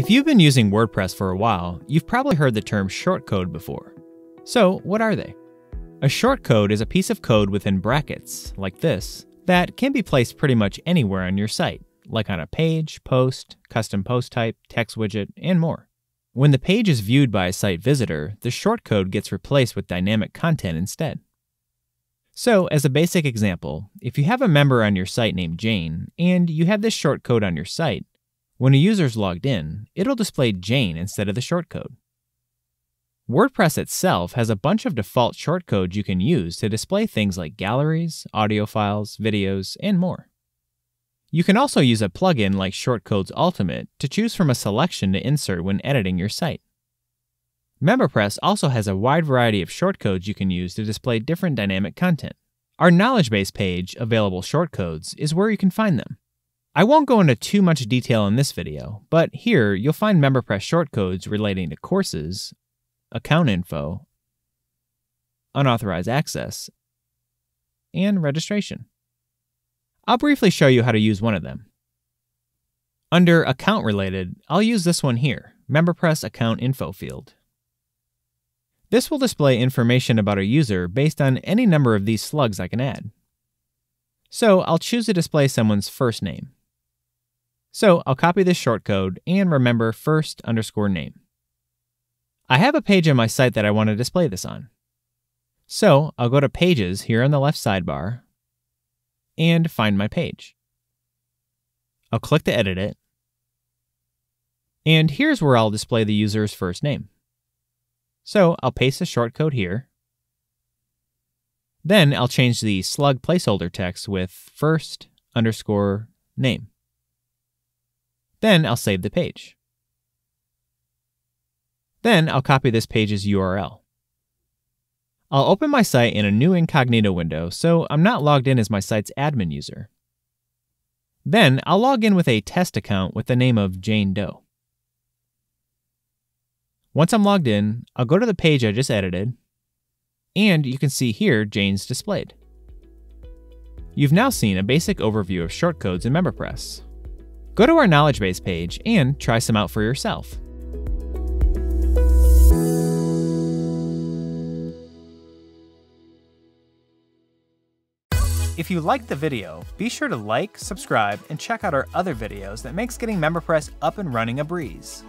If you've been using WordPress for a while, you've probably heard the term shortcode before. So what are they? A shortcode is a piece of code within brackets, like this, that can be placed pretty much anywhere on your site, like on a page, post, custom post type, text widget, and more. When the page is viewed by a site visitor, the shortcode gets replaced with dynamic content instead. So, as a basic example, if you have a member on your site named Jane, and you have this shortcode on your site, when a user's logged in, it'll display Jane instead of the shortcode. WordPress itself has a bunch of default shortcodes you can use to display things like galleries, audio files, videos, and more. You can also use a plugin like Shortcodes Ultimate to choose from a selection to insert when editing your site. MemberPress also has a wide variety of shortcodes you can use to display different dynamic content. Our knowledge base page, Available Shortcodes, is where you can find them. I won't go into too much detail in this video, but here you'll find MemberPress shortcodes relating to courses, account info, unauthorized access, and registration. I'll briefly show you how to use one of them. Under Account Related, I'll use this one here, MemberPress Account Info field. This will display information about a user based on any number of these slugs I can add. So I'll choose to display someone's first name. So I'll copy this shortcode and remember first_name. I have a page on my site that I want to display this on. So I'll go to Pages here on the left sidebar and find my page. I'll click to edit it. And here's where I'll display the user's first name. So I'll paste the shortcode here. Then I'll change the slug placeholder text with first_name. Then I'll save the page. Then I'll copy this page's URL. I'll open my site in a new incognito window so I'm not logged in as my site's admin user. Then I'll log in with a test account with the name of Jane Doe. Once I'm logged in, I'll go to the page I just edited, and you can see here Jane's displayed. You've now seen a basic overview of shortcodes in MemberPress. Go to our knowledge base page and try some out for yourself. If you liked the video, be sure to like, subscribe, and check out our other videos that makes getting MemberPress up and running a breeze.